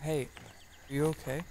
Hey, you okay?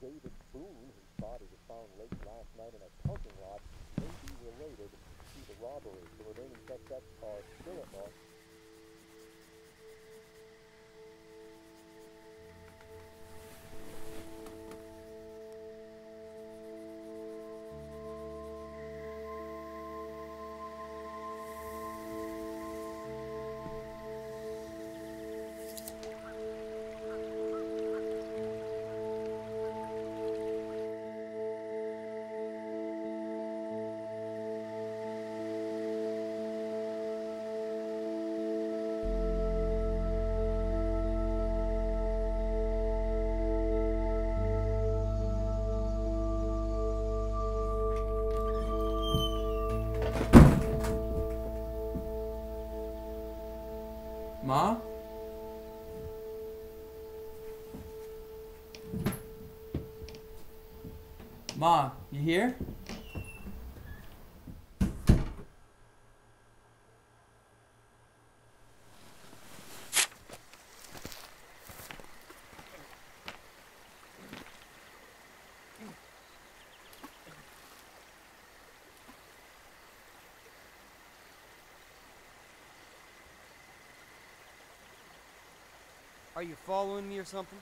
David Boone, whose body was found late last night in a parking lot, may be related to the robbery. The remaining suspects are still at large. Ma? Ma, you here? Are you following me or something?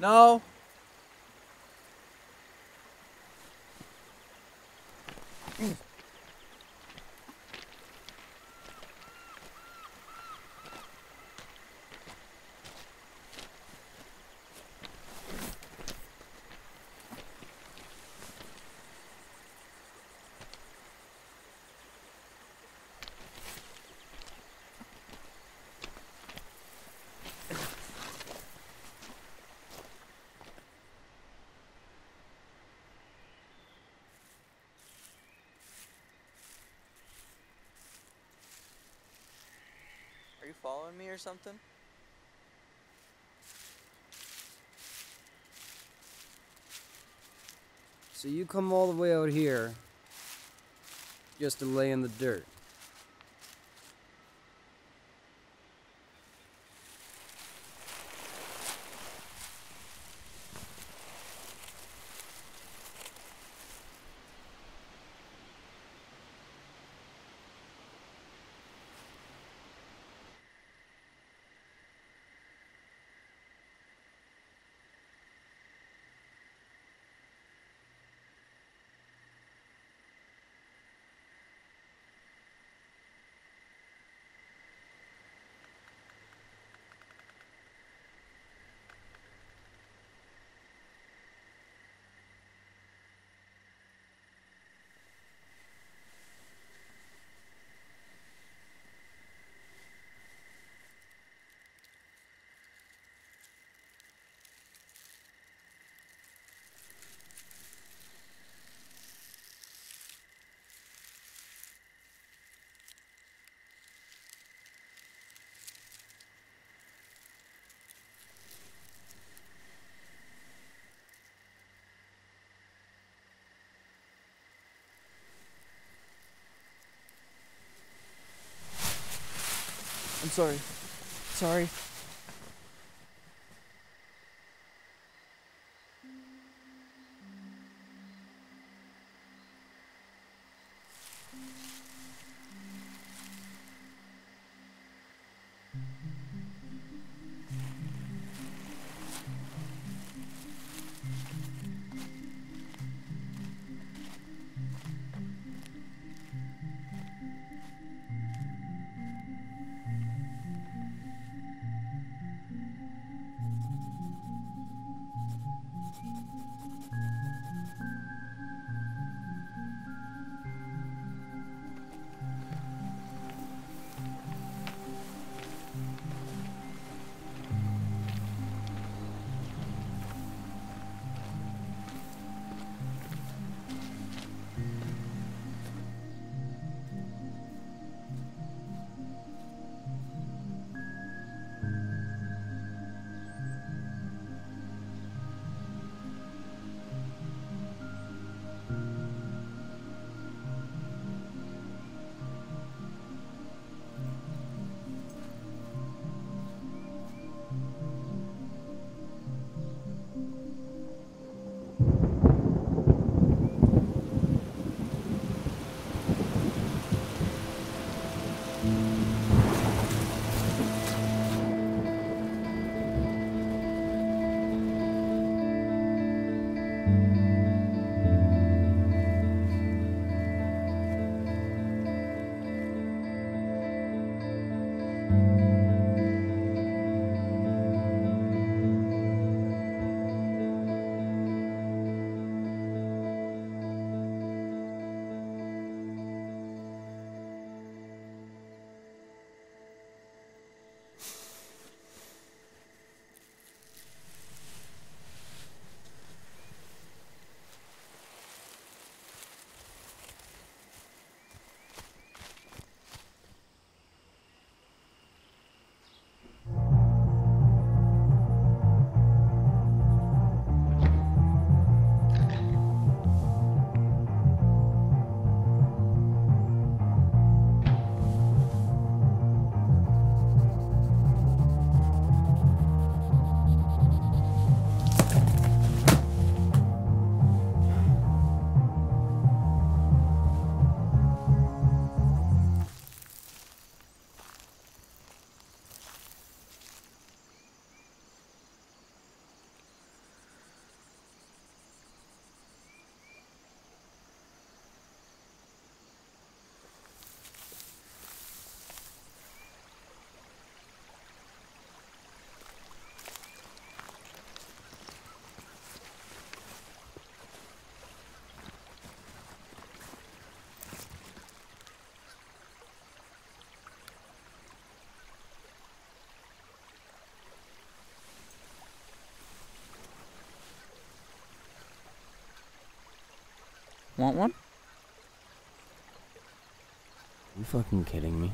No. Are you following me or something? So you come all the way out here just to lay in the dirt. I'm sorry. Sorry. Want one? Are you fucking kidding me?